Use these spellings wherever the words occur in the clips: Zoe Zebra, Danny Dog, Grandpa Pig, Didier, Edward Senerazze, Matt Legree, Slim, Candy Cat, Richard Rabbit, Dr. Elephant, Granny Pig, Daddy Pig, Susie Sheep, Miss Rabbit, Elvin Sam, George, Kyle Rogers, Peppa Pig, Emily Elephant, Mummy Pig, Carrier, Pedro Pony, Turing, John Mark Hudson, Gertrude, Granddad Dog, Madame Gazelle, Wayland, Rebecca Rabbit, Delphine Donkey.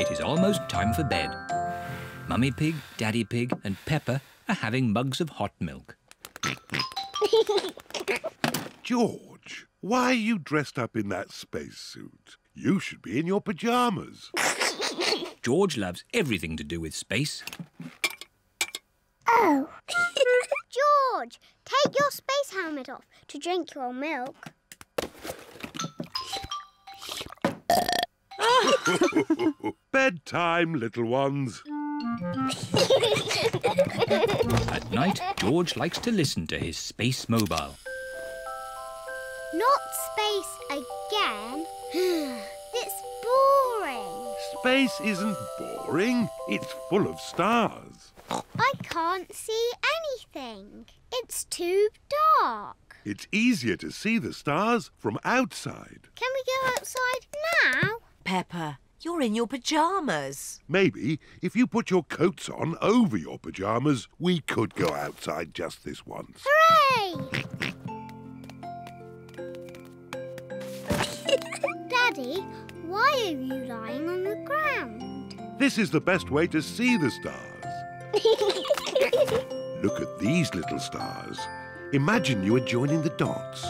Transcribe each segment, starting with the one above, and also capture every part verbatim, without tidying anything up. It is almost time for bed. Mummy Pig, Daddy Pig and Peppa are having mugs of hot milk. George, why are you dressed up in that spacesuit? You should be in your pyjamas. George loves everything to do with space. Oh. George, take your space helmet off to drink your milk. Bedtime, little ones. At night, George likes to listen to his space mobile. Not space again. It's boring. Space isn't boring. It's full of stars. I can't see anything. It's too dark. It's easier to see the stars from outside. Can we go outside now? Peppa, you're in your pyjamas. Maybe if you put your coats on over your pyjamas, we could go outside just this once. Hooray! Daddy, why are you lying on the ground? This is the best way to see the stars. Look at these little stars. Imagine you are joining the dots.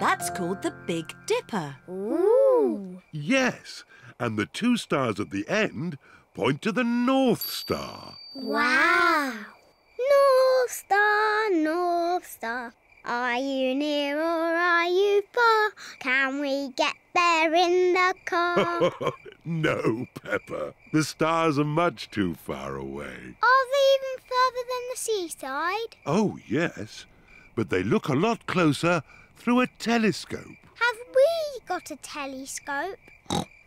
That's called the Big Dipper. Ooh. Yes, and the two stars at the end point to the North Star. Wow. North Star, North Star, are you near or are you far? Can we get there in the car? No, Peppa. The stars are much too far away. Are they even further than the seaside? Oh, yes. But they look a lot closer through a telescope. Have we got a telescope?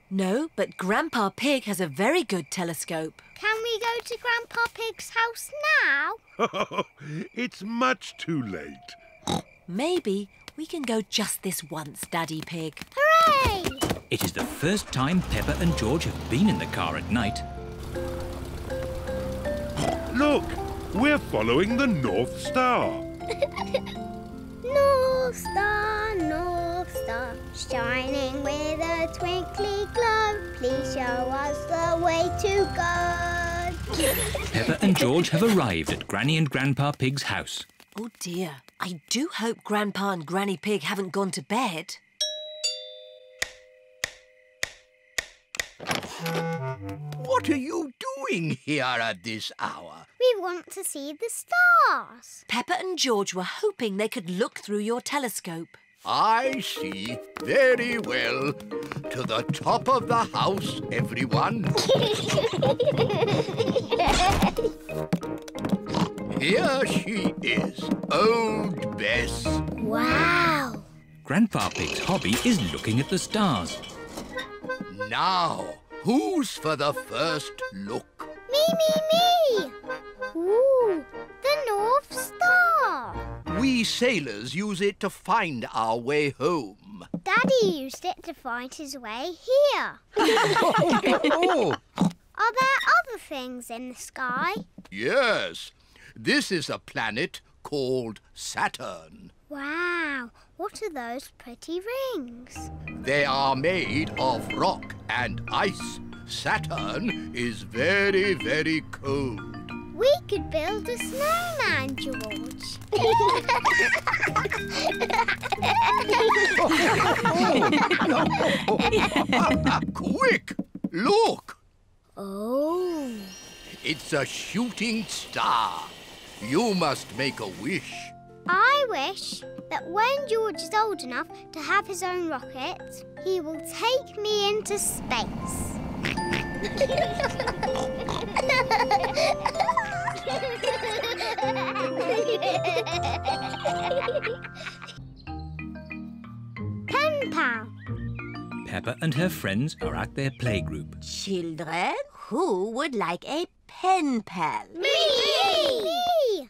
No, but Grandpa Pig has a very good telescope. Can we go to Grandpa Pig's house now? It's much too late. Maybe we can go just this once, Daddy Pig. Hooray! It is the first time Peppa and George have been in the car at night. Look, we're following the North Star. North Star, North Star, shining with a twinkly glow, please show us the way to God. Peppa and George have arrived at Granny and Grandpa Pig's house. Oh dear, I do hope Grandpa and Granny Pig haven't gone to bed. What are you doing here at this hour? We want to see the stars. Peppa and George were hoping they could look through your telescope. I see. Very well. To the top of the house, everyone. Here she is, Old Bess. Wow. Grandpa Pig's hobby is looking at the stars. Now, who's for the first look? Me, me, me! Ooh, the North Star! We sailors use it to find our way home. Daddy used it to find his way here. Oh. Are there other things in the sky? Yes. This is a planet called Saturn. Wow. What are those pretty rings? They are made of rock and ice. Saturn is very, very cold. We could build a snowman, George. Quick, look! Oh. It's a shooting star. You must make a wish. I wish that when George is old enough to have his own rocket, he will take me into space. Pen pal. Peppa and her friends are at their playgroup. Children, who would like a pen pal? Me! Me!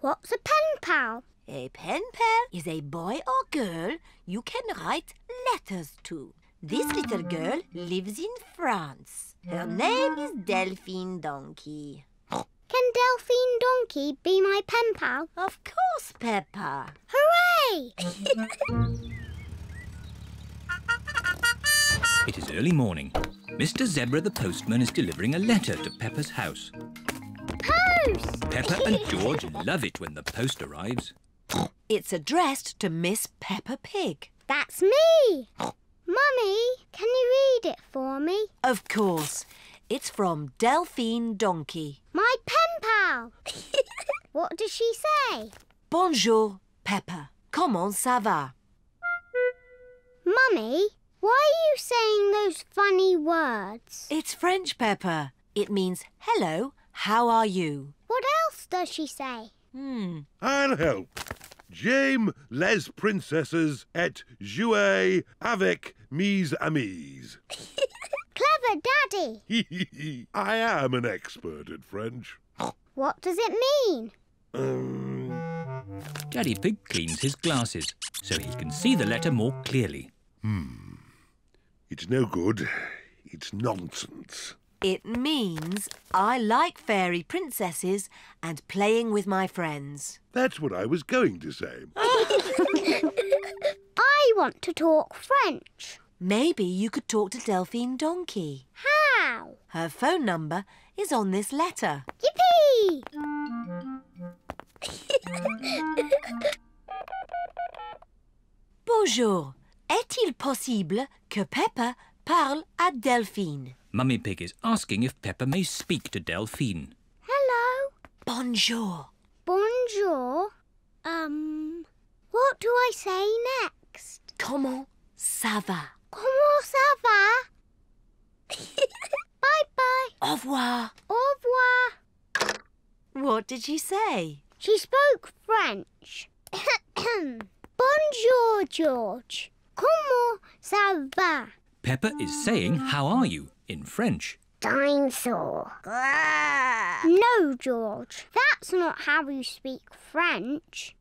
What's a pen pal? A pen pal is a boy or girl you can write letters to. This little girl lives in France. Her name is Delphine Donkey. Can Delphine Donkey be my pen pal? Of course, Peppa. Hooray! It is early morning. Mister Zebra the postman is delivering a letter to Peppa's house. Post! Peppa and George love it when the post arrives. It's addressed to Miss Peppa Pig. That's me! Mummy, can you read it for me? Of course. It's from Delphine Donkey. My pen pal! What does she say? Bonjour, Peppa. Comment ça va? Mummy, why are you saying those funny words? It's French, Peppa. It means, hello, how are you? What else does she say? Hmm. I'll help. J'aime les princesses et jouer avec mes amis. Clever, Daddy. I am an expert at French. What does it mean? Um... Daddy Pig cleans his glasses so he can see the letter more clearly. Hmm. It's no good. It's nonsense. It means I like fairy princesses and playing with my friends. That's what I was going to say. I want to talk French. Maybe you could talk to Delphine Donkey. How? Her phone number is on this letter. Yippee! Bonjour. Est-il possible que Peppa parle à Delphine? Mummy Pig is asking if Peppa may speak to Delphine. Hello. Bonjour. Bonjour. Um, what do I say next? Comment ça va? Comment ça va? Bye-bye. Au revoir. Au revoir. What did she say? She spoke French. Bonjour, George. Comment ça va? Peppa is saying, how are you, in French. Dinosaur. No, George. That's not how you speak French.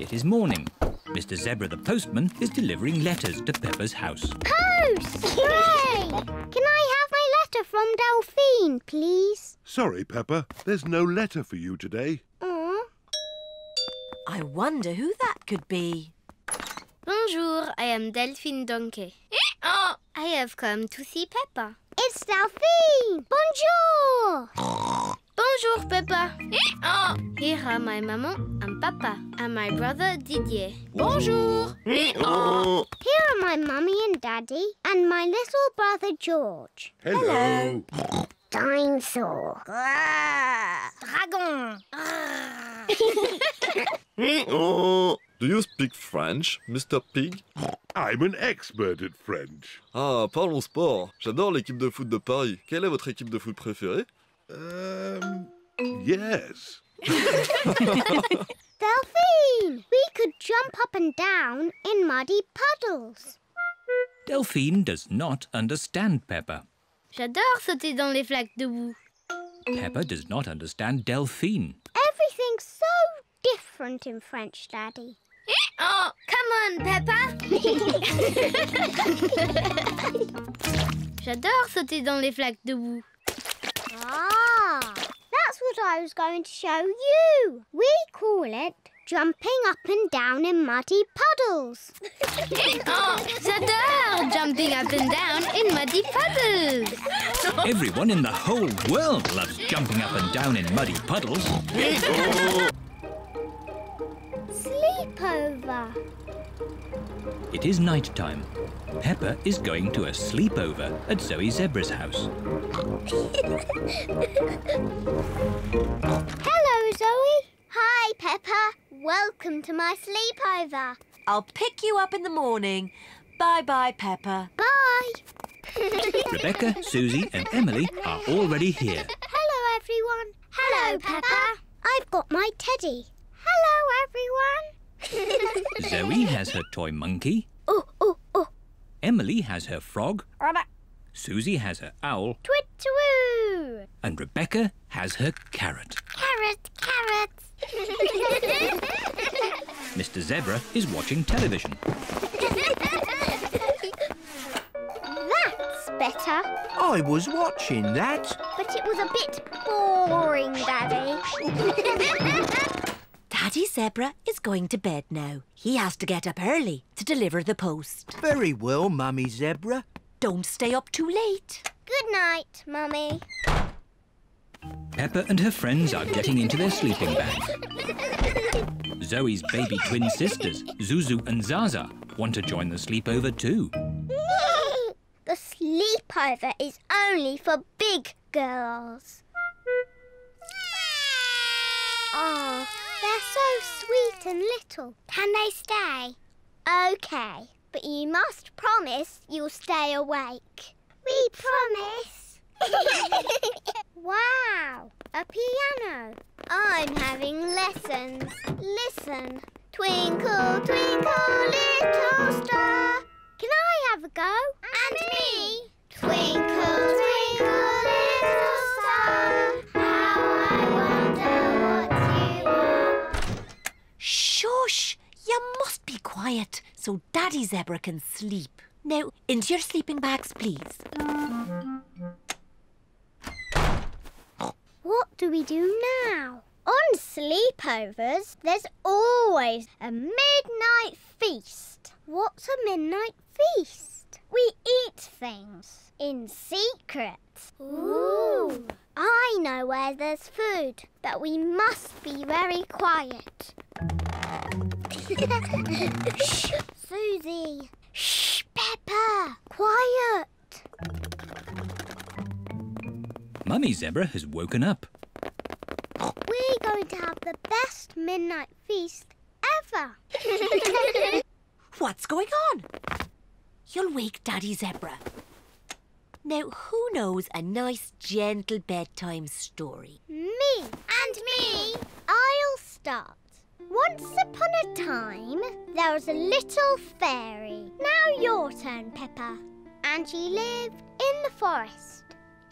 It is morning. Mister Zebra the postman is delivering letters to Peppa's house. Post! Hooray! Can I have my letter from Delphine, please? Sorry, Peppa. There's no letter for you today. Aww. I wonder who that could be. Bonjour, I am Delphine Donkey. I have come to see Peppa. It's Delphine! Bonjour! Bonjour, Peppa. Here are my maman and papa and my brother Didier. Bonjour! Here are my mummy and daddy and my little brother George. Hello! Hello. Dinosaur. Dragon. Do you speak French, Mister Pig? I'm an expert at French. Ah, parlons sport. J'adore l'équipe de foot de Paris. Quelle est votre équipe de foot préférée? Um, yes. Delphine, we could jump up and down in muddy puddles. Delphine does not understand Peppa. J'adore sauter dans les flaques de boue. Peppa does not understand Delphine. Everything's so different in French, Daddy. Oh, come on, Peppa! J'adore sauter dans les flaques de boue. Ah, that's what I was going to show you. We call it jumping up and down in muddy puddles. Oh, j'adore jumping up and down in muddy puddles. Everyone in the whole world loves jumping up and down in muddy puddles. Sleepover. It is night time. Peppa is going to a sleepover at Zoe Zebra's house. Hello, Zoe. Hi, Peppa. Welcome to my sleepover. I'll pick you up in the morning. Bye-bye, Peppa. Bye. Rebecca, Susie and Emily are already here. Hello, everyone. Hello, Hello Peppa. Peppa. I've got my teddy. Hello, everyone. Zoe has her toy monkey. Oh, oh, oh. Emily has her frog. Rabbit. Susie has her owl. Twit-twoo. And Rebecca has her carrot. Carrot, carrot. Mister Zebra is watching television. That's better. I was watching that. But it was a bit boring, Daddy. Daddy's Zebra is going to bed now. He has to get up early to deliver the post. Very well, Mummy Zebra. Don't stay up too late. Good night, Mummy. Peppa and her friends are getting into their sleeping bag. Zoe's baby twin sisters, Zuzu and Zaza, want to join the sleepover too. The sleepover is only for big girls. Oh, they're so sweet and little. Can they stay? OK, but you must promise you'll stay awake. We promise. Wow, a piano. I'm having lessons. Listen. Twinkle, twinkle, little star. Can I have a go? And, and me. me. Twinkle, twinkle, little star. How I wonder what you are. Shush! You must be quiet so Daddy Zebra can sleep. Now, into your sleeping bags, please. What do we do now? On sleepovers, there's always a midnight feast. What's a midnight feast? We eat things in secret. Ooh! I know where there's food, but we must be very quiet. Shh! Susie! Shh, Peppa! Quiet! Mummy Zebra has woken up. We're going to have the best midnight feast ever. What's going on? You'll wake Daddy Zebra. Now, who knows a nice, gentle bedtime story? Me. And me. I'll start. Once upon a time, there was a little fairy. Now your turn, Peppa. And she lived in the forest.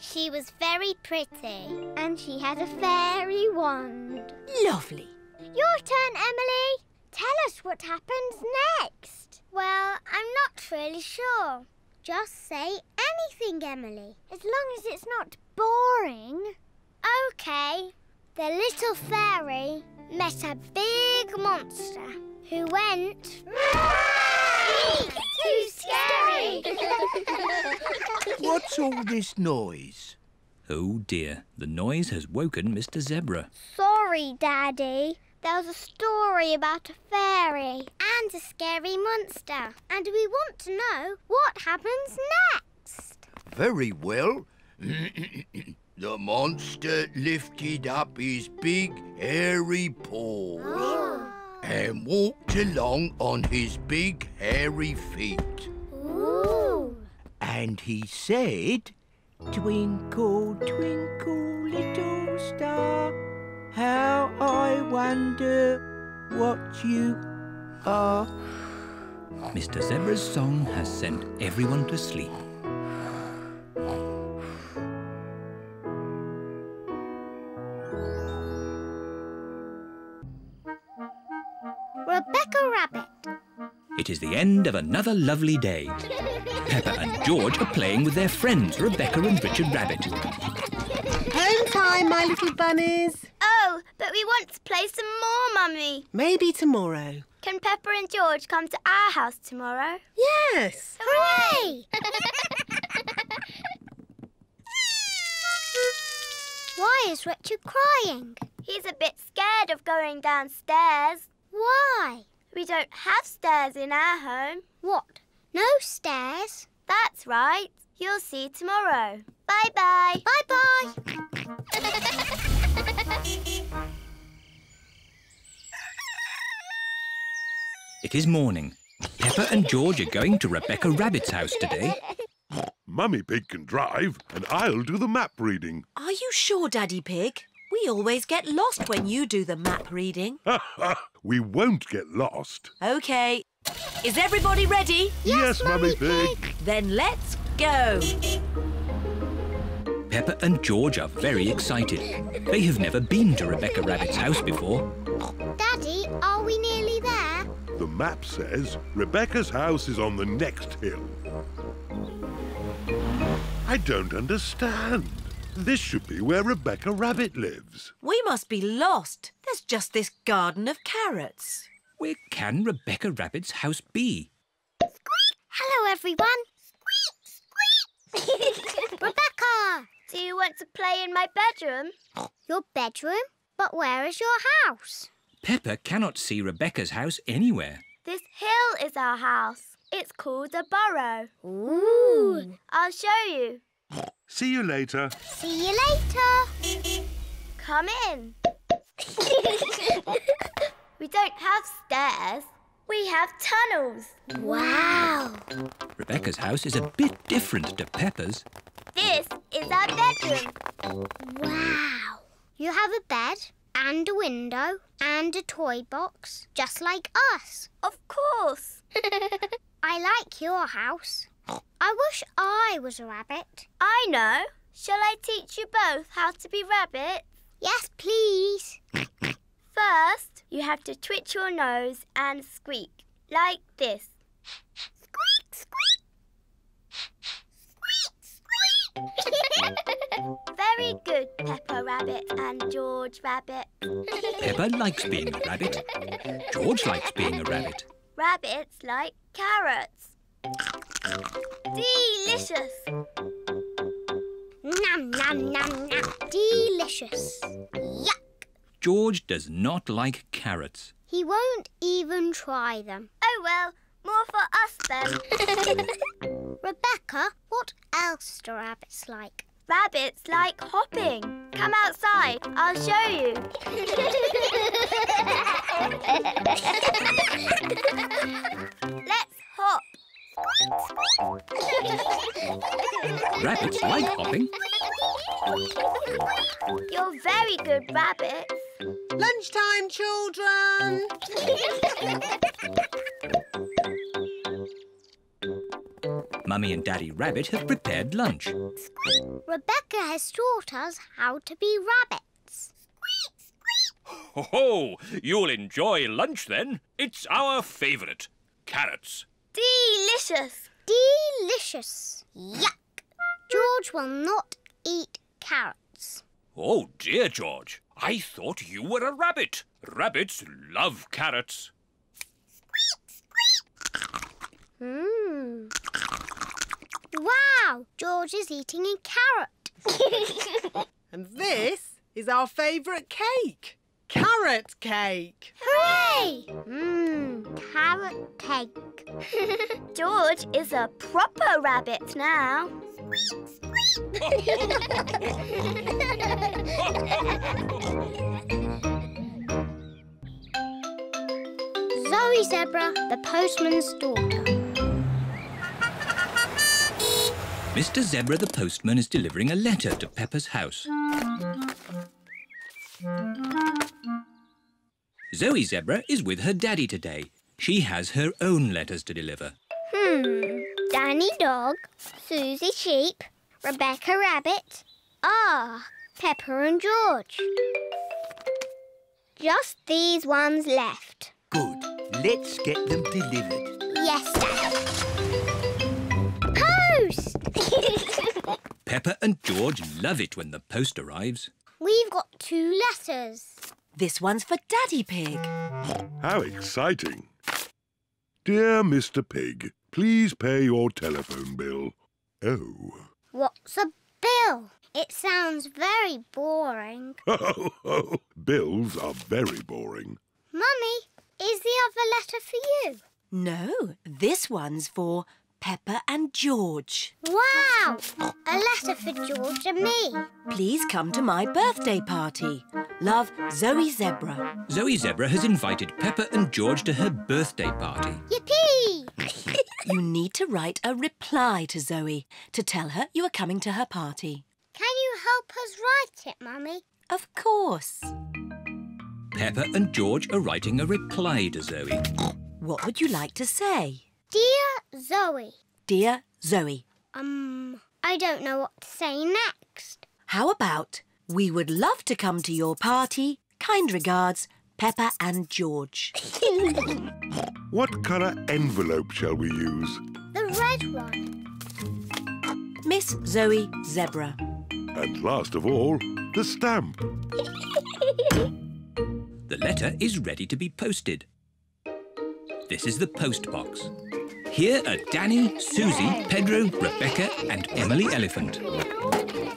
She was very pretty. And she had a fairy wand. Lovely. Your turn, Emily. Tell us what happens next. Well, I'm not really sure. Just say anything, Emily. As long as it's not boring. OK. The little fairy met a big monster who went... Eek! Too scary! What's all this noise? Oh dear, the noise has woken Mister Zebra. Sorry, Daddy. There was a story about a fairy and a scary monster. And we want to know what happens next. Very well. The monster lifted up his big, hairy paw. Oh. And walked along on his big, hairy feet. Ooh. And he said, Twinkle, twinkle, little star, how I wonder what you are. Mister Zebra's song has sent everyone to sleep. Rebecca Rabbit. It is the end of another lovely day. Peppa and George are playing with their friends, Rebecca and Richard Rabbit. Home time, my little bunnies. Oh, but we want to play some more, Mummy. Maybe tomorrow. Can Peppa and George come to our house tomorrow? Yes. Hooray! Why is Richard crying? He's a bit scared of going downstairs. Why? We don't have stairs in our home. What? No stairs? That's right. You'll see tomorrow. Bye-bye. Bye-bye. It is morning. Peppa and George are going to Rebecca Rabbit's house today. Mummy Pig can drive and I'll do the map reading. Are you sure, Daddy Pig? We always get lost when you do the map reading. We won't get lost. OK. Is everybody ready? Yes, yes Mummy Pig. Pig. Then let's go. Peppa and George are very excited. They have never been to Rebecca Rabbit's house before. Daddy, are we nearly there? The map says Rebecca's house is on the next hill. I don't understand. This should be where Rebecca Rabbit lives. We must be lost. There's just this garden of carrots. Where can Rebecca Rabbit's house be? Squeak! Hello, everyone. Squeak, squeak! Rebecca, do you want to play in my bedroom? Your bedroom? But where is your house? Peppa cannot see Rebecca's house anywhere. This hill is our house. It's called a burrow. Ooh! I'll show you. See you later. See you later. Come in. We don't have stairs. We have tunnels. Wow. Rebecca's house is a bit different to Peppa's. This is our bedroom. Wow. You have a bed and a window and a toy box, just like us. Of course. I like your house. I wish I was a rabbit. I know. Shall I teach you both how to be rabbits? Yes, please. First, you have to twitch your nose and squeak, like this. Squeak, squeak. Squeak, squeak. Very good, Peppa Rabbit and George Rabbit. Peppa likes being a rabbit. George likes being a rabbit. Rabbits like carrots. Delicious! Nom, nom, nom, nom. Delicious. Yuck! George does not like carrots. He won't even try them. Oh, well, more for us then. Rebecca, what else do rabbits like? Rabbits like hopping. Come outside, I'll show you. Let's hop. Rabbits like hopping. You're very good rabbits. Lunchtime, children! Mummy and Daddy Rabbit have prepared lunch. Squeak. Rebecca has taught us how to be rabbits. Squeak, squeak! Ho, ho! You'll enjoy lunch then. It's our favourite, carrots. Delicious! Delicious! Yuck! George will not eat carrots. Oh dear, George. I thought you were a rabbit. Rabbits love carrots. Squeak, squeak! Mmm. Wow! George is eating a carrot. And this is our favourite cake. Carrot cake! Hooray! Mmm, carrot cake. George is a proper rabbit now. Squeak, squeak! Zoe Zebra, the postman's daughter. Mister Zebra, the postman, is delivering a letter to Peppa's house. Zoe Zebra is with her daddy today. She has her own letters to deliver. Hmm. Danny Dog, Susie Sheep, Rebecca Rabbit, ah, Peppa and George. Just these ones left. Good. Let's get them delivered. Yes, Dad. Post! Peppa and George love it when the post arrives. We've got two letters. This one's for Daddy Pig. How exciting. Dear Mister Pig, please pay your telephone bill. Oh. What's a bill? It sounds very boring. Bills are very boring. Mummy, is the other letter for you? No, this one's for Peppa and George. Wow! A letter for George and me. Please come to my birthday party. Love, Zoe Zebra. Zoe Zebra has invited Peppa and George to her birthday party. Yippee! You need to write a reply to Zoe to tell her you are coming to her party. Can you help us write it, Mummy? Of course. Peppa and George are writing a reply to Zoe. What would you like to say? Dear Zoe. Dear Zoe. Um, I don't know what to say next. How about, we would love to come to your party. Kind regards, Peppa and George. What colour envelope shall we use? The red one. Miss Zoe Zebra. And last of all, the stamp. The letter is ready to be posted. This is the post box. Here are Danny, Susie, Pedro, Rebecca and Emily Elephant.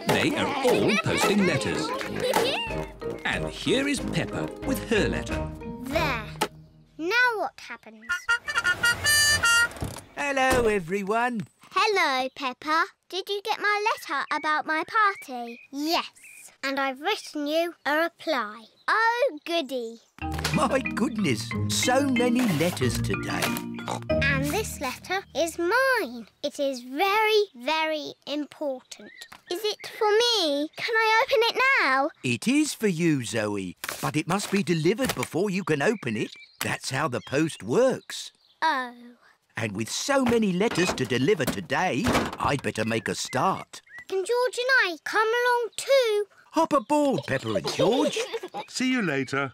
They are all posting letters. And here is Peppa with her letter. There. Now what happens? Hello, everyone. Hello, Peppa. Did you get my letter about my party? Yes. And I've written you a reply. Oh, goody. My goodness, so many letters today. And this letter is mine. It is very, very important. Is it for me? Can I open it now? It is for you, Zoe, but it must be delivered before you can open it. That's how the post works. Oh. And with so many letters to deliver today, I'd better make a start. Can George and I come along too? Hop aboard, Peppa and George. See you later.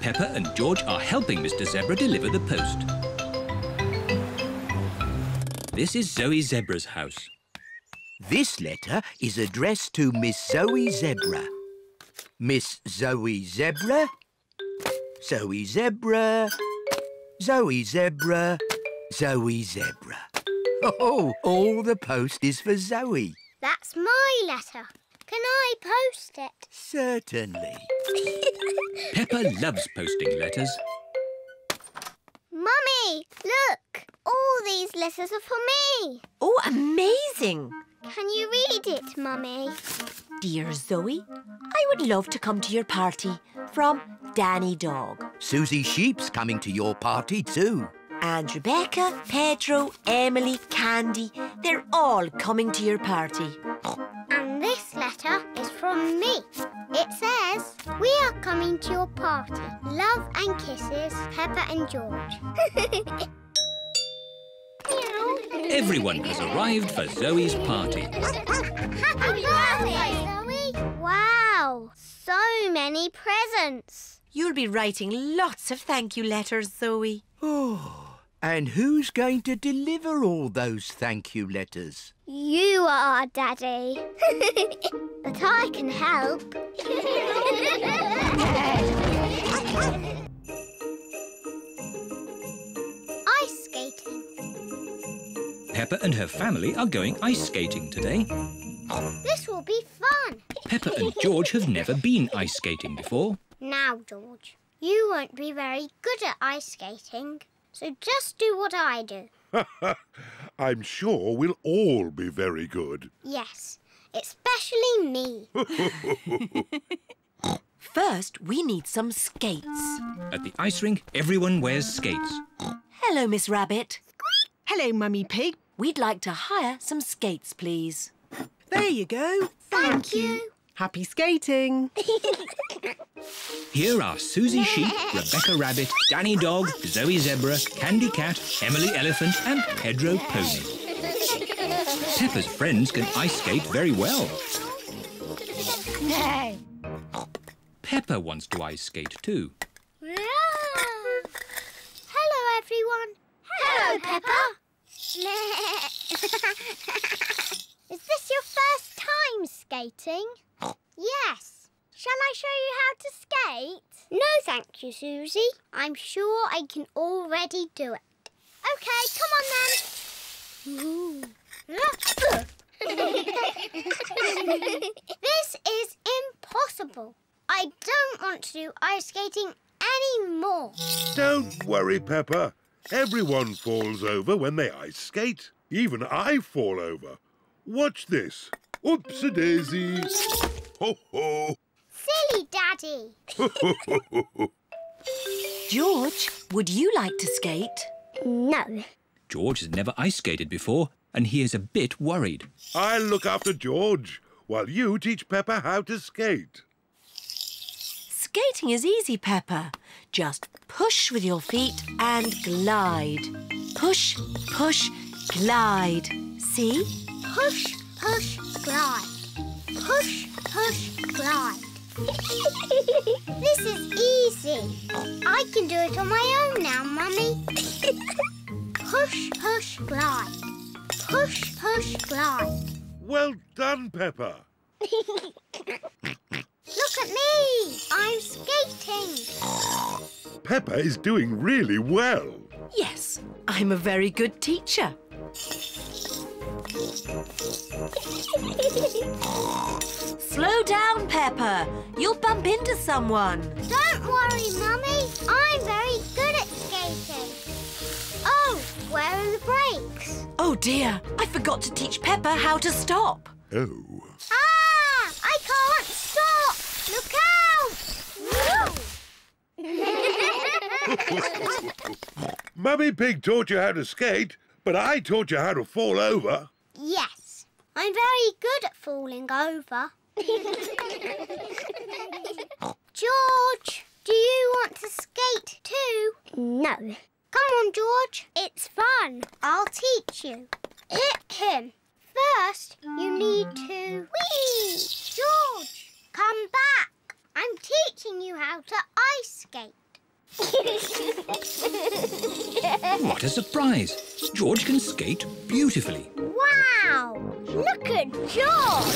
Peppa and George are helping Mister Zebra deliver the post. This is Zoe Zebra's house. This letter is addressed to Miss Zoe Zebra. Miss Zoe Zebra, Zoe Zebra, Zoe Zebra, Zoe Zebra. Oh, all the post is for Zoe. That's my letter. Can I post it? Certainly. Peppa loves posting letters. Mummy, look! All these letters are for me. Oh, amazing! Can you read it, Mummy? Dear Zoe, I would love to come to your party from Danny Dog. Susie Sheep's coming to your party too. And Rebecca, Pedro, Emily, Candy, they're all coming to your party. And this letter is from me. It says, we are coming to your party. Love and kisses, Peppa and George. Everyone has arrived for Zoe's party. Happy birthday, Zoe! Wow, so many presents. You'll be writing lots of thank you letters, Zoe. Oh. And who's going to deliver all those thank you letters? You are, Daddy. But I can help. Ice skating. Peppa and her family are going ice skating today. This will be fun. Peppa and George have never been ice skating before. Now, George, you won't be very good at ice skating. So just do what I do. I'm sure we'll all be very good. Yes, especially me. First, we need some skates. At the ice rink, everyone wears skates. Hello, Miss Rabbit. Squeak. Hello, Mummy Pig. We'd like to hire some skates, please. There you go. Thank, Thank you. you. Happy skating. Here are Susie Sheep, Rebecca Rabbit, Danny Dog, Zoe Zebra, Candy Cat, Emily Elephant and Pedro Pony. Peppa's friends can ice skate very well. Peppa wants to ice skate too. Hello, everyone. Hello, Peppa. Is this your first time skating? Yes. Shall I show you how to skate? No, thank you, Susie. I'm sure I can already do it. OK, come on then. This is impossible. I don't want to do ice skating anymore. Don't worry, Peppa. Everyone falls over when they ice skate. Even I fall over. Watch this. Oops-a-daisy. Ho-ho. Silly Daddy. George, would you like to skate? No. George has never ice skated before and he is a bit worried. I'll look after George while you teach Peppa how to skate. Skating is easy, Peppa. Just push with your feet and glide. Push, push, glide. See? Push, push, glide. Push, push, glide. This is easy. I can do it on my own now, Mummy. Push, push, glide. Push, push, glide. Well done, Peppa. Look at me! I'm skating! Peppa is doing really well. Yes, I'm a very good teacher. Slow down, Peppa. You'll bump into someone. Don't worry, Mummy. I'm very good at skating. Oh, where are the brakes? Oh, dear. I forgot to teach Peppa how to stop. Oh. Ah! I can't stop! Look out! Mummy Pig taught you how to skate, but I taught you how to fall over. Yes, I'm very good at falling over. George, do you want to skate too? No. Come on, George. It's fun. I'll teach you. Hit him. First, you need to... Whee! George, come back. I'm teaching you how to ice skate. What a surprise! George can skate beautifully. Wow! Look at George!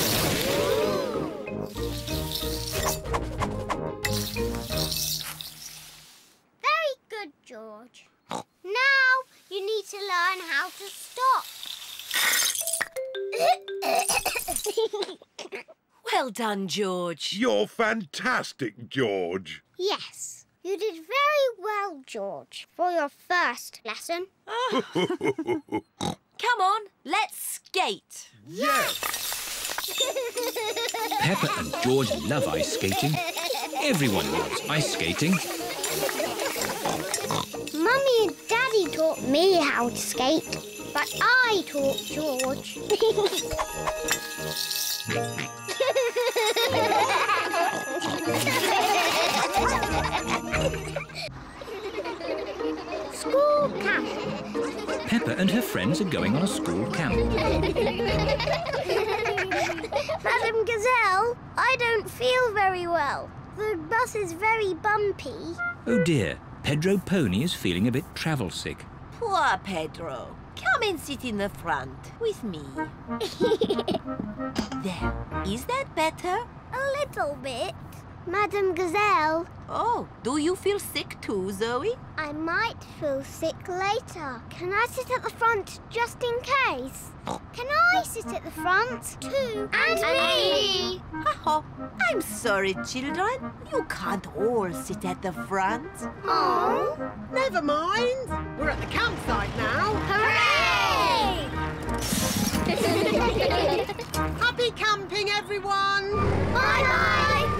Very good, George. Now you need to learn how to stop. Well done, George. You're fantastic, George. Yes. You did very well, George, for your first lesson. Oh. Come on, let's skate. Yes! Peppa and George love ice skating. Everyone loves ice skating. Mummy and Daddy taught me how to skate, but I taught George. School camp. Peppa and her friends are going on a school camp. Madame Gazelle, I don't feel very well. The bus is very bumpy. Oh dear, Pedro Pony is feeling a bit travel sick. Poor Pedro. Come and sit in the front with me. There. Is that better? A little bit. Madame Gazelle. Oh, do you feel sick too, Zoe? I might feel sick later. Can I sit at the front just in case? Can I sit at the front too? And, and me! Ha-ha! I'm sorry, children. You can't all sit at the front. Oh! Never mind. We're at the campsite now. Hooray! Happy camping, everyone! Bye-bye!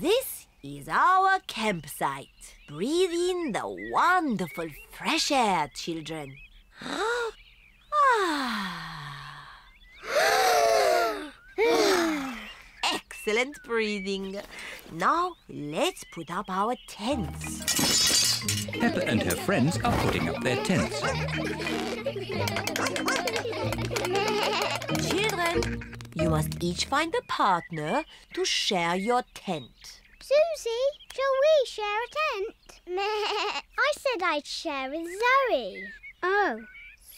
This is our campsite. Breathe in the wonderful fresh air, children. Excellent breathing. Now, let's put up our tents. Peppa and her friends are putting up their tents. Children, you must each find a partner to share your tent. Susie, shall we share a tent? Meh. I said I'd share with Zoe. Oh,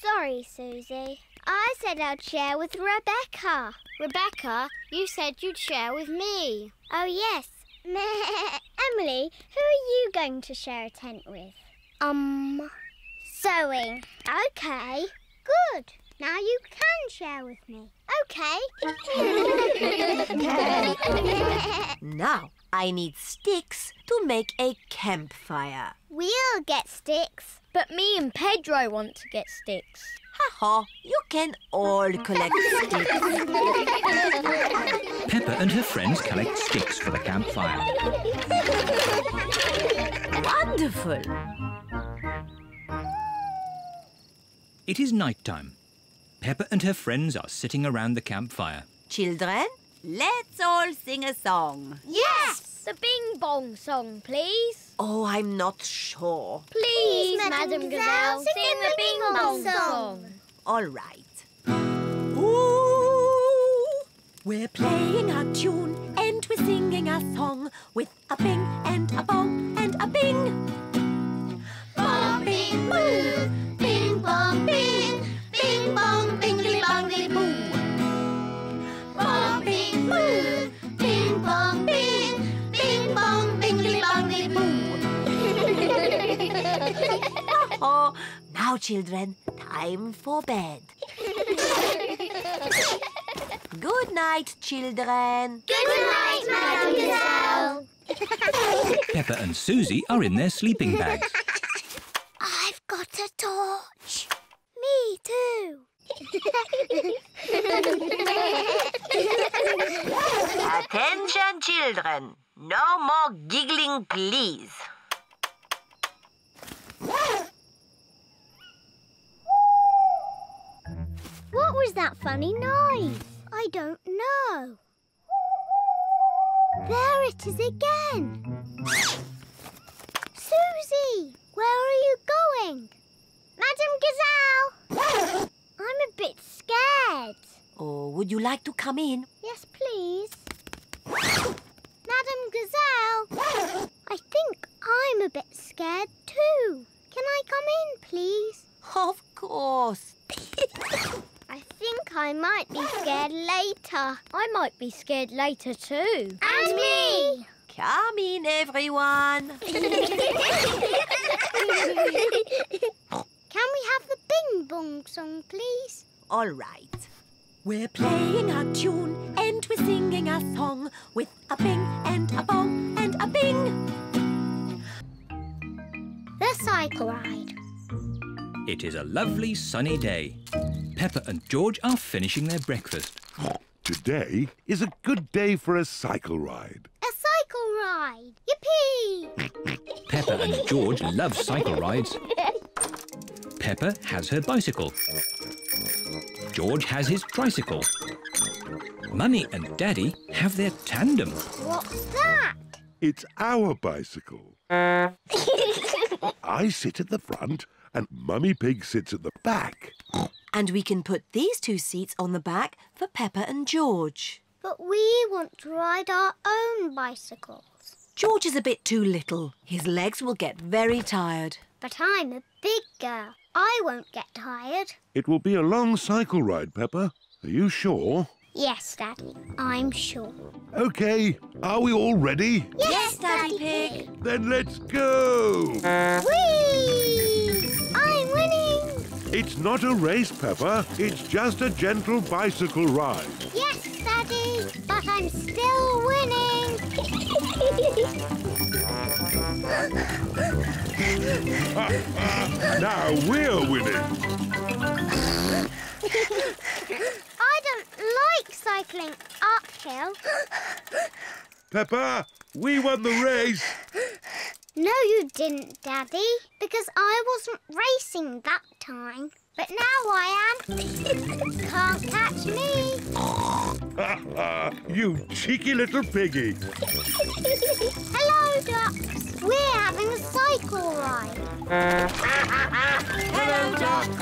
sorry, Susie. I said I'd share with Rebecca. Rebecca, you said you'd share with me. Oh, yes. Meh. Emily, who are you going to share a tent with? Um, Zoe. Okay. Good. Now you can share with me. Okay. Now I need sticks to make a campfire. We'll get sticks. But me and Pedro want to get sticks. Ha-ha, you can all collect sticks. Peppa and her friends collect sticks for the campfire. Wonderful. It is night time. Peppa and her friends are sitting around the campfire. Children, let's all sing a song. Yes! The Bing Bong song, please. Oh, I'm not sure. Please, please Madame Gazelle, sing, sing the Bing Bong song. song. All right. Ooh, we're playing our tune and we're singing our song with a bing and a bong and a bing. Bong, bing, boo, bing, bong, bing. Bing bong, bingly bongly boo. Bong bing boo, bing Oh, now, children, time for bed. Good night, children. Good night, Madame Gazelle. Peppa and Susie are in their sleeping bags. I've got a torch. Me too. Attention, children. No more giggling, please. What was that funny noise? I don't know. There it is again. Susie, where are you going? Madame Gazelle! I'm a bit scared. Oh, would you like to come in? Yes, please. Madame Gazelle, I think I'm a bit scared too. Can I come in, please? Of course. I think I might be scared later. I might be scared later too. And me! Come in, everyone. Can we have the bing-bong song, please? All right. We're playing a tune and we're singing a song with a bing and a bong and a bing. The cycle ride. It is a lovely sunny day. Peppa and George are finishing their breakfast. Today is a good day for a cycle ride. A cycle ride! Yippee! Peppa and George love cycle rides. Peppa has her bicycle. George has his tricycle. Mummy and Daddy have their tandem. What's that? It's our bicycle. I sit at the front and Mummy Pig sits at the back. And we can put these two seats on the back for Peppa and George. But we want to ride our own bicycles. George is a bit too little. His legs will get very tired. But I'm a big girl. I won't get tired. It will be a long cycle ride, Peppa. Are you sure? Yes, Daddy. I'm sure. OK. Are we all ready? Yes, yes Daddy, Daddy Pig. Pig. Then let's go. Whee! I'm winning. It's not a race, Peppa. It's just a gentle bicycle ride. Yes, Daddy, but I'm still winning. ah, ah, now we're winning. I don't like cycling uphill. Peppa, we won the race. No, you didn't, Daddy, because I wasn't racing that time. But now I am. Can't catch me. You cheeky little piggy. Hello, ducks. We're having a cycle ride. Hello, ducks.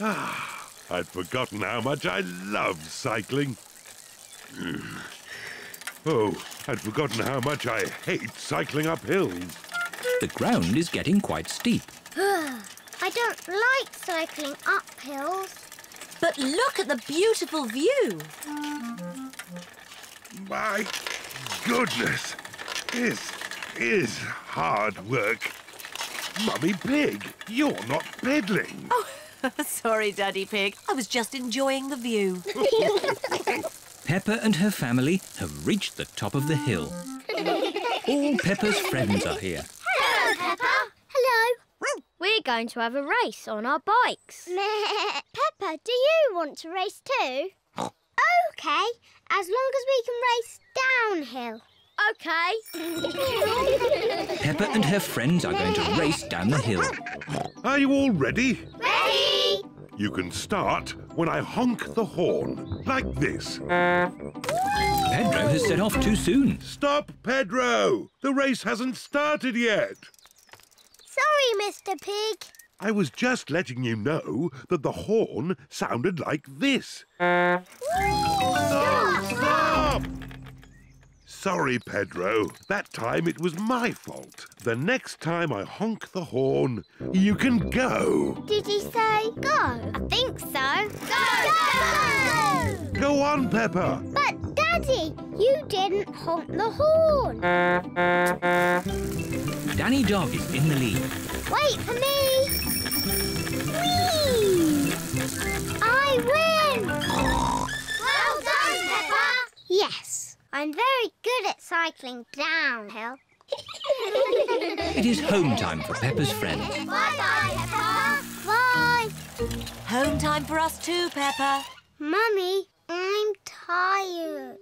Ah, I'd forgotten how much I love cycling. Oh, I'd forgotten how much I hate cycling up hills. The ground is getting quite steep. I don't like cycling up hills. But look at the beautiful view. My goodness, this is hard work. Mummy Pig, you're not peddling. Oh, sorry, Daddy Pig. I was just enjoying the view. Peppa and her family have reached the top of the hill. All Peppa's friends are here. Hello, Peppa. Hello. We're going to have a race on our bikes. Peppa, do you want to race too? OK, as long as we can race downhill. OK. Peppa and her friends are going to race down the hill. Are you all ready? Ready! You can start when I honk the horn, like this. Pedro has set off too soon. Stop, Pedro! The race hasn't started yet. Sorry, Mister Pig. I was just letting you know that the horn sounded like this. Stop! Stop! Sorry, Pedro. That time it was my fault. The next time I honk the horn, you can go. Did he say go? I think so. Go! Go! Go, go on, Peppa. But, Daddy, you didn't honk the horn. Danny Dog is in the lead. Wait for me! Whee! I win! Well done, Peppa! Yes, I'm very good at cycling downhill. It is home time for Peppa's friend. Bye-bye, Peppa! Bye! Home time for us too, Peppa. Mummy, I'm tired.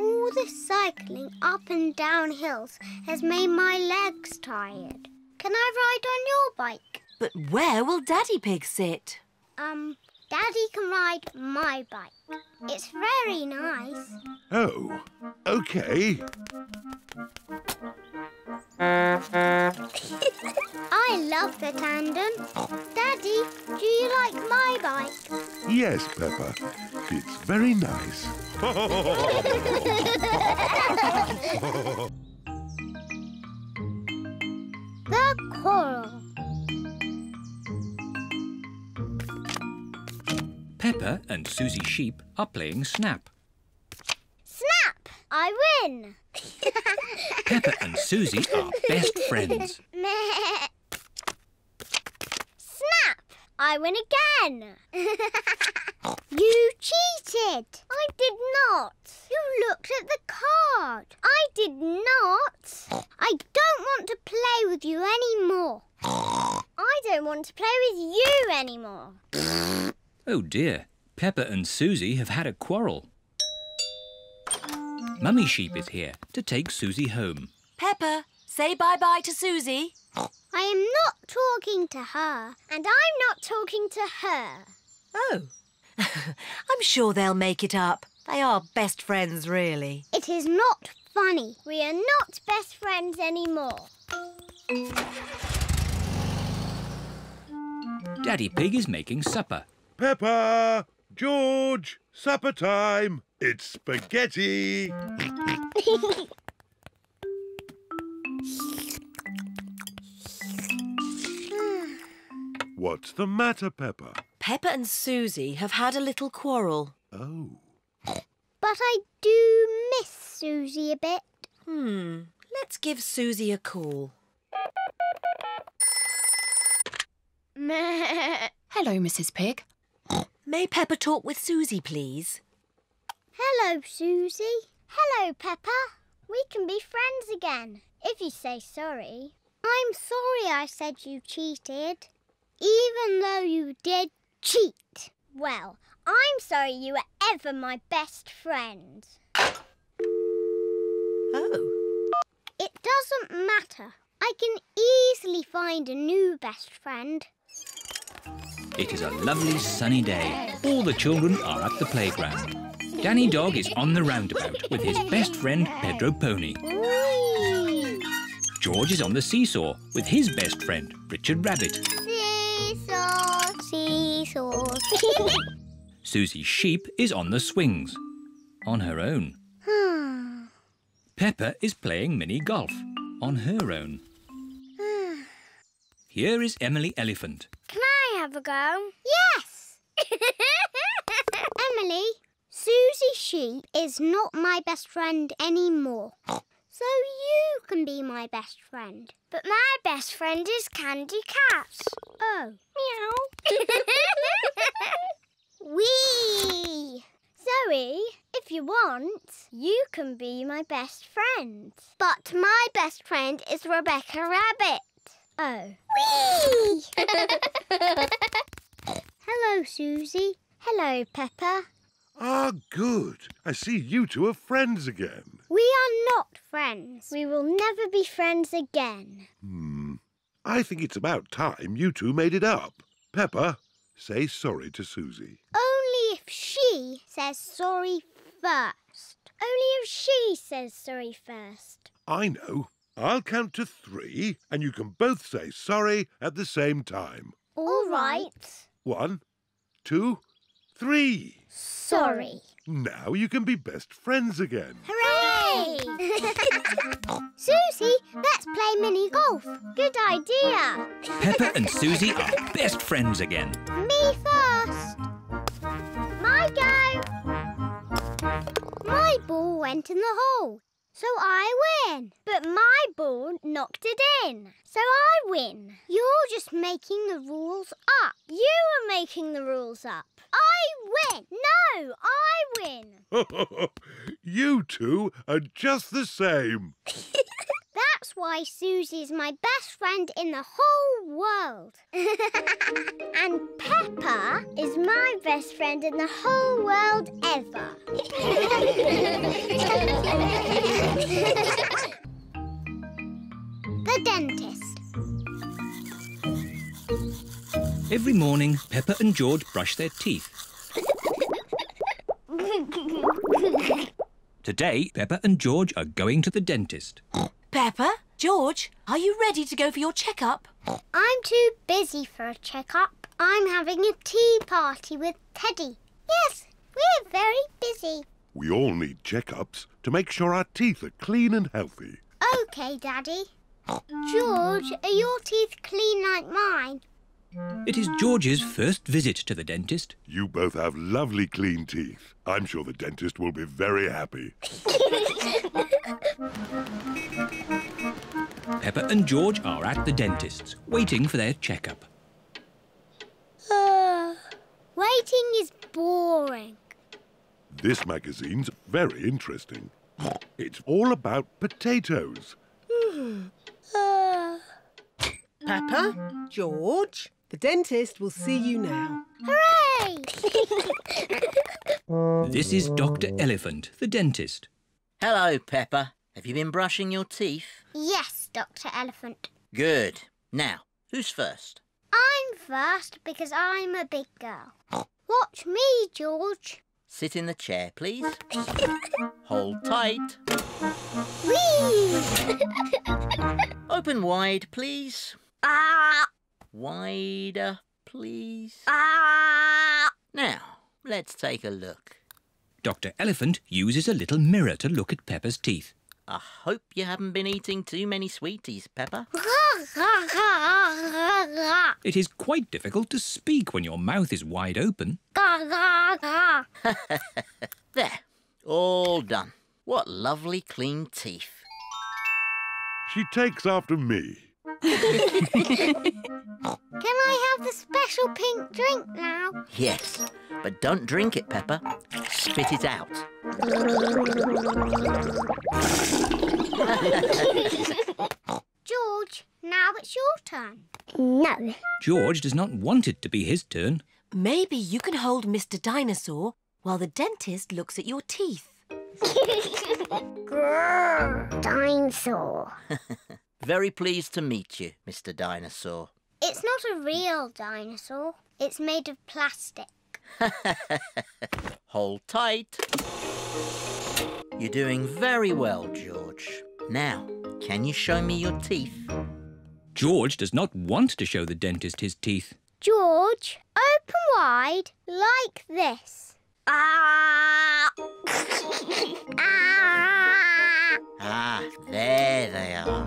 All this cycling up and down hills has made my legs tired. Can I ride on your bike? But where will Daddy Pig sit? Um, Daddy can ride my bike. It's very nice. Oh, okay. I love the tandem. Daddy, do you like my bike? Yes, Peppa. It's very nice. The Coral. Peppa and Susie Sheep are playing Snap. Snap! I win! Peppa and Susie are best friends. Snap! I win again! You cheated! I did not! You looked at the card! I did not! I don't want to play with you anymore! I don't want to play with you anymore! Oh dear, Peppa and Susie have had a quarrel. Mummy Sheep is here to take Susie home. Peppa, say bye-bye to Susie. I am not talking to her, and I'm not talking to her. Oh. I'm sure they'll make it up. They are best friends, really. It is not funny. We are not best friends anymore. Daddy Pig is making supper. Peppa! George! Supper time! It's spaghetti! What's the matter, Peppa? Peppa and Susie have had a little quarrel. Oh. But I do miss Susie a bit. Hmm. Let's give Susie a call. Hello, Missus Pig. May Peppa talk with Susie, please? Hello, Susie. Hello, Peppa. We can be friends again, if you say sorry. I'm sorry I said you cheated, even though you did cheat. Well, I'm sorry you were ever my best friend. Oh. It doesn't matter. I can easily find a new best friend. It is a lovely sunny day. All the children are at the playground. Danny Dog is on the roundabout with his best friend Pedro Pony. Whee! George is on the seesaw with his best friend Richard Rabbit. Seesaw, seesaw. Susie Sheep is on the swings, on her own. Peppa is playing mini golf, on her own. Here is Emily Elephant. Can I have a go? Yes! Emily, Susie Sheep is not my best friend anymore. So you can be my best friend. But my best friend is Candy Cat. Oh. Meow. Whee! Zoe, if you want, you can be my best friend. But my best friend is Rebecca Rabbit. Oh. Whee! Hello, Susie. Hello, Peppa. Ah, good. I see you two are friends again. We are not friends. We will never be friends again. Hmm. I think it's about time you two made it up. Peppa, say sorry to Susie. Only if she says sorry first. Only if she says sorry first. I know. I'll count to three and you can both say sorry at the same time. All right. One, two, three. Sorry. Now you can be best friends again. Hooray! Susie, let's play mini golf. Good idea. Peppa and Susie are best friends again. Me first. My go. My ball went in the hole. so I win. But my ball knocked it in, so I win. You're just making the rules up. You are making the rules up. I win. No, I win. You two are just the same. That's why Susie's my best friend in the whole world. And Peppa is my best friend in the whole world ever. The dentist. Every morning, Peppa and George brush their teeth. Today, Peppa and George are going to the dentist. Peppa, George, are you ready to go for your check-up? I'm too busy for a check-up. I'm having a tea party with Teddy. Yes, we're very busy. We all need check-ups to make sure our teeth are clean and healthy. OK, Daddy. George, are your teeth clean like mine? It is George's first visit to the dentist. You both have lovely clean teeth. I'm sure the dentist will be very happy. Peppa and George are at the dentist's, waiting for their checkup. Uh, waiting is boring. This magazine's very interesting. It's all about potatoes. Mm. Uh... Peppa, George, the dentist will see you now. Hooray! This is Doctor Elephant, the dentist. Hello, Peppa. Have you been brushing your teeth? Yes, Doctor Elephant. Good. Now, who's first? I'm first because I'm a big girl. Watch me, George. Sit in the chair, please. Hold tight. Whee! Open wide, please. Ah! Wider, please. Ah! Now, let's take a look. Doctor Elephant uses a little mirror to look at Peppa's teeth. I hope you haven't been eating too many sweeties, Peppa. It is quite difficult to speak when your mouth is wide open. There, all done. What lovely clean teeth. She takes after me. Can I have the special pink drink now? Yes, but don't drink it, Peppa. Spit it out. George, now it's your turn. No. George does not want it to be his turn. Maybe you can hold Mister Dinosaur while the dentist looks at your teeth. Grrr, dinosaur. Very pleased to meet you, Mister Dinosaur. It's not a real dinosaur. It's made of plastic. Hold tight. You're doing very well, George. Now, can you show me your teeth? George does not want to show the dentist his teeth. George, open wide like this. Ah! Ah! Ah, there they are.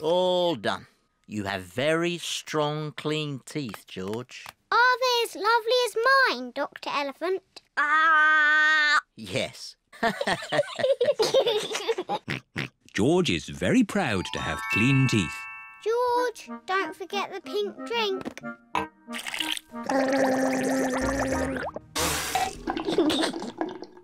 All done. You have very strong, clean teeth, George. Are they as lovely as mine, Doctor Elephant? Ah! Yes. George is very proud to have clean teeth. George, don't forget the pink drink.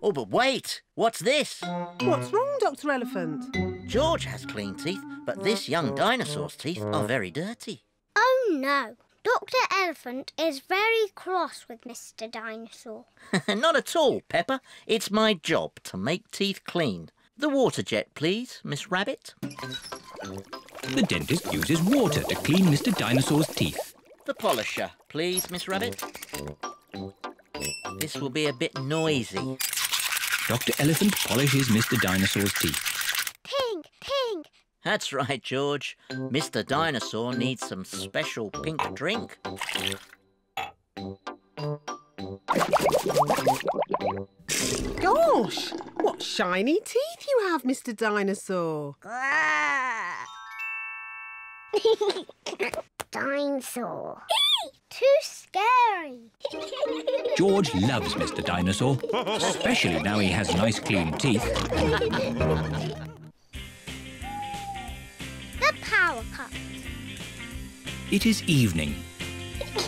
Oh, but wait! What's this? What's wrong, Doctor Elephant? George has clean teeth, but this young dinosaur's teeth are very dirty. Oh, no. Doctor Elephant is very cross with Mister Dinosaur. Not at all, Peppa. It's my job to make teeth clean. The water jet, please, Miss Rabbit. The dentist uses water to clean Mister Dinosaur's teeth. The polisher, please, Miss Rabbit. This will be a bit noisy. Doctor Elephant polishes Mister Dinosaur's teeth. Pink, pink. That's right, George. Mister Dinosaur needs some special pink drink. Gosh, what shiny teeth you have, Mister Dinosaur. Dinosaur. too scary. George loves Mister Dinosaur, especially now he has nice clean teeth. The Power Cup. It is evening.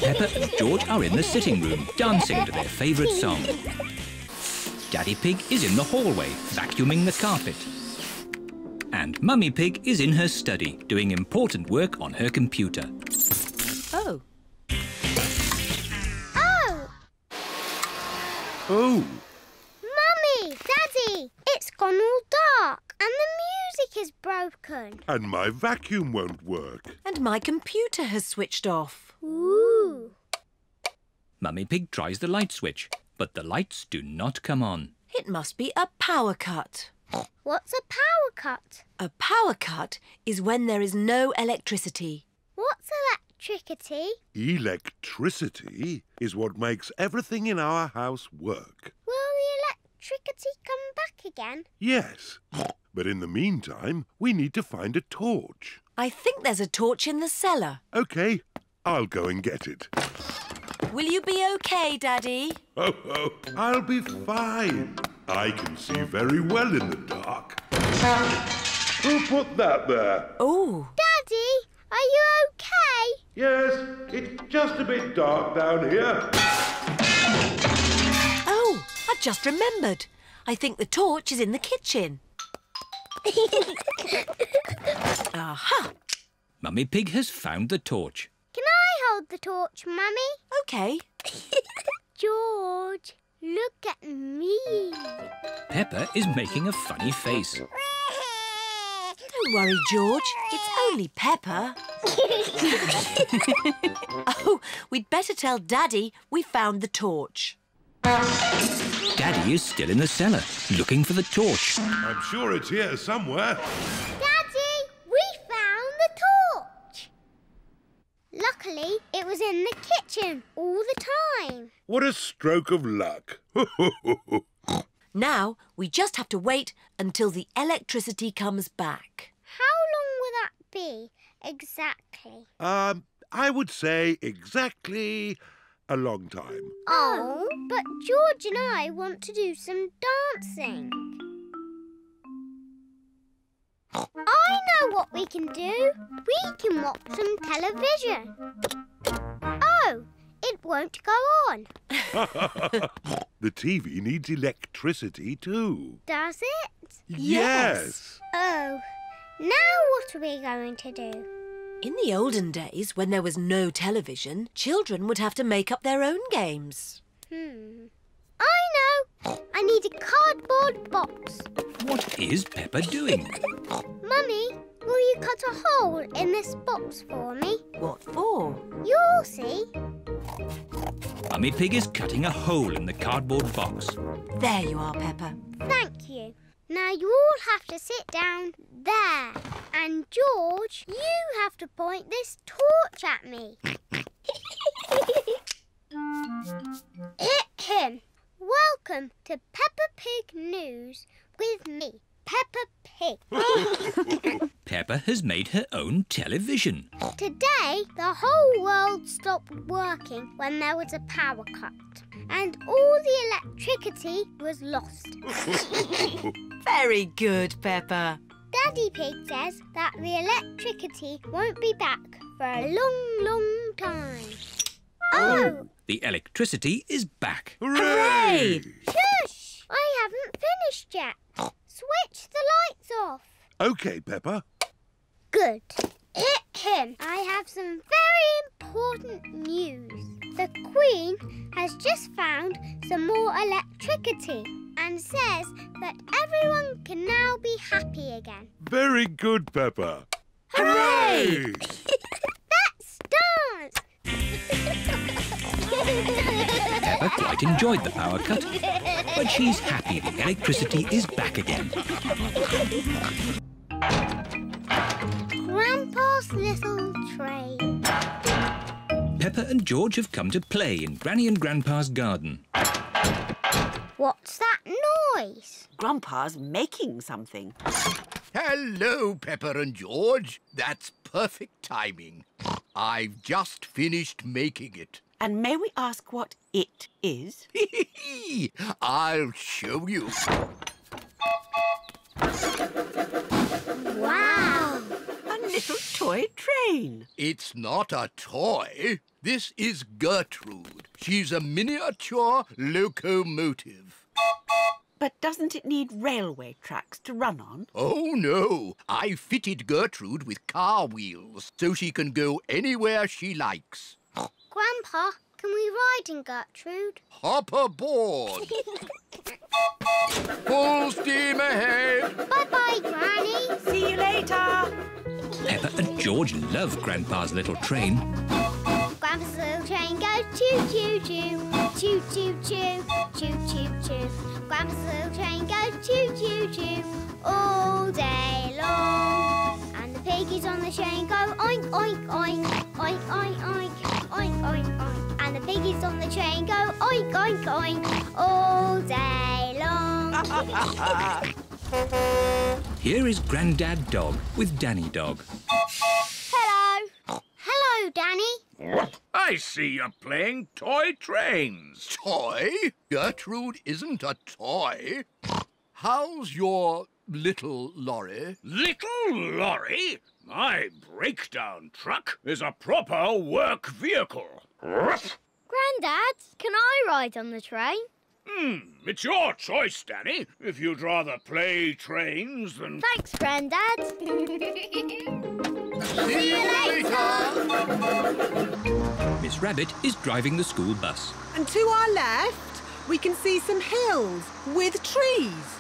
Peppa and George are in the sitting room, dancing to their favourite song. Daddy Pig is in the hallway, vacuuming the carpet. And Mummy Pig is in her study, doing important work on her computer. Oh. Oh! Oh! Mummy, Daddy, it's gone all dark and the music is broken. And my vacuum won't work. And my computer has switched off. Ooh. Mummy Pig tries the light switch, but the lights do not come on. It must be a power cut. What's a power cut? A power cut is when there is no electricity. What's electricity? Electricity is what makes everything in our house work. Will the electricity come back again? Yes, but in the meantime, we need to find a torch. I think there's a torch in the cellar. OK, I'll go and get it. Will you be OK, Daddy? Oh, oh, I'll be fine. I can see very well in the dark. Who put that there? Oh. Daddy, are you OK? Yes, it's just a bit dark down here. Oh, I've just remembered. I think the torch is in the kitchen. Aha! Mummy Pig has found the torch. Can I hold the torch, Mummy? OK. George. Look at me. Peppa is making a funny face. Don't worry, George. It's only Peppa. Oh, we'd better tell Daddy we found the torch. Daddy is still in the cellar, looking for the torch. I'm sure it's here somewhere. Daddy, we found the torch. Luckily, it was in the kitchen all the time. What a stroke of luck. Now we just have to wait until the electricity comes back. How long will that be exactly? Um, I would say exactly a long time. Oh, but George and I want to do some dancing. I know what we can do. We can watch some television. Oh, it won't go on. The T V needs electricity too. Does it? Yes. Yes. Oh, now what are we going to do? In the olden days, when there was no television, children would have to make up their own games. Hmm. I know. I need a cardboard box. What is Peppa doing? Mummy, will you cut a hole in this box for me? What for? You'll see. Mummy Pig is cutting a hole in the cardboard box. There you are, Peppa. Thank you. Now you all have to sit down there. And George, you have to point this torch at me. Ahem. Welcome to Peppa Pig News with me, Peppa Pig. Peppa has made her own television. Today, the whole world stopped working when there was a power cut. And all the electricity was lost. Very good, Peppa. Daddy Pig says that the electricity won't be back for a long, long time. Oh! The electricity is back. Hooray! Shush! I haven't finished yet. Switch the lights off. OK, Peppa. Good. I have some very important news. The Queen has just found some more electricity and says that everyone can now be happy again. Very good, Peppa. Hooray! Let's dance! Peppa quite enjoyed the power cut, but she's happy the electricity is back again. Grandpa's little train. Peppa and George have come to play in Granny and Grandpa's garden. What's that noise? Grandpa's making something. Hello, Peppa and George. That's perfect timing. I've just finished making it. And may we ask what it is? I'll show you. Wow! A little toy train. It's not a toy. This is Gertrude. She's a miniature locomotive. But doesn't it need railway tracks to run on? Oh, no. I fitted Gertrude with car wheels so she can go anywhere she likes. Grandpa, can we ride in Gertrude? Hop aboard. Full steam ahead. Bye-bye, Granny. See you later. Peppa and George love Grandpa's little train. Grandpa's little train goes choo-choo-choo, choo-choo-choo, choo-choo-choo. Grandpa's little train goes choo-choo-choo all day long. And the piggies on the train go oink, oink, oink, oink, oink, oink, oink, oink, oink. And the piggies on the train go oink, oink, oink all day long. Here is Granddad Dog with Danny Dog. Hello. Hello, Danny. I see you're playing toy trains. Toy? Gertrude isn't a toy. How's your little lorry? Little lorry? My breakdown truck is a proper work vehicle. Grandad, can I ride on the train? Hmm, it's your choice, Danny, if you'd rather play trains than... Thanks, Grandad. See you later! Miss Rabbit is driving the school bus. And to our left, we can see some hills with trees.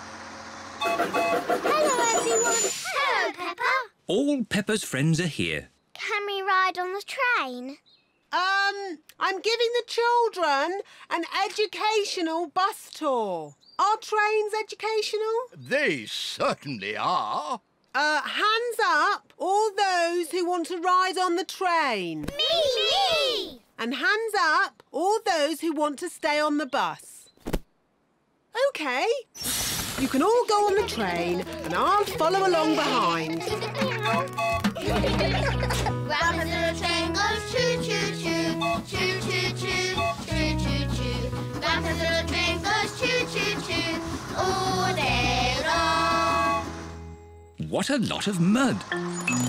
Hello, everyone. Hello, Peppa. All Peppa's friends are here. Can we ride on the train? Um, I'm giving the children an educational bus tour. Are trains educational? They certainly are. Uh, hands up, all those who want to ride on the train. Me! Me! And hands up, all those who want to stay on the bus. OK. You can all go on the train and I'll follow along behind. Grandpa's little train goes choo-choo-choo, choo-choo-choo, choo-choo-choo. Grandpa's little train goes choo-choo-choo all day long. What a lot of mud.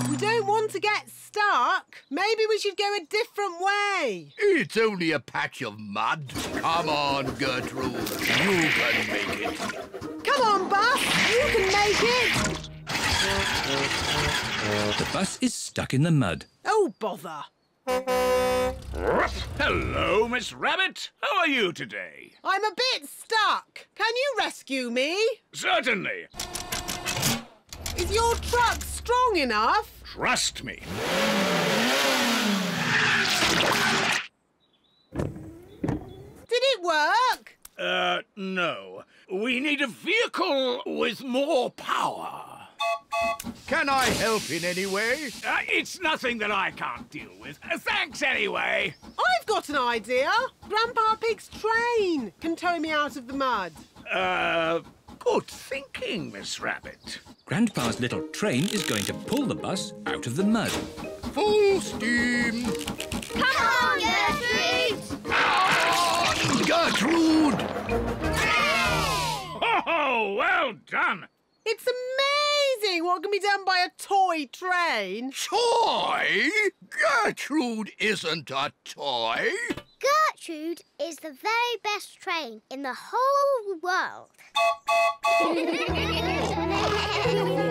We don't want to get stuck. Maybe we should go a different way. It's only a patch of mud. Come on, Gertrude. You can make it. Come on, bus. You can make it. The bus is stuck in the mud. Oh, bother. Hello, Miss Rabbit. How are you today? I'm a bit stuck. Can you rescue me? Certainly. Is your truck strong enough? Trust me. Did it work? Uh, no. We need a vehicle with more power. Can I help in any way? Uh, it's nothing that I can't deal with. Uh, thanks anyway. I've got an idea. Grandpa Pig's train can tow me out of the mud. Uh... Good thinking, Miss Rabbit. Grandpa's little train is going to pull the bus out of the mud. Full steam! Come on, Gertrude! Come on, Gertrude! Hooray! Oh, well done! It's amazing what can be done by a toy train. Toy? Gertrude isn't a toy. Gertrude is the very best train in the whole world.